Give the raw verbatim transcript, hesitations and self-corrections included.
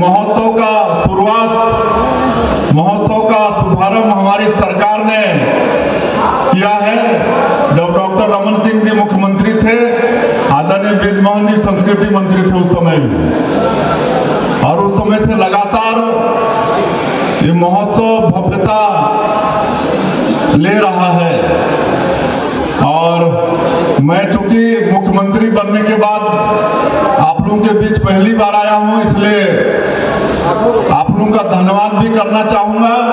महोत्सव का शुरुआत महोत्सव का शुभारंभ हमारी सरकार ने किया है। जब डॉक्टर रमन सिंह जी मुख्यमंत्री थे, आदरणीय बृजमोहन जी संस्कृति मंत्री थे उस समय भी, और उस समय से लगातार ये महोत्सव भव्यता ले रहा है। और मैं चूंकि मुख्यमंत्री बनने के बाद आप लोगों के बीच पहली बार आया हूं, इसलिए आप लोगों का धन्यवाद भी करना चाहूंगा।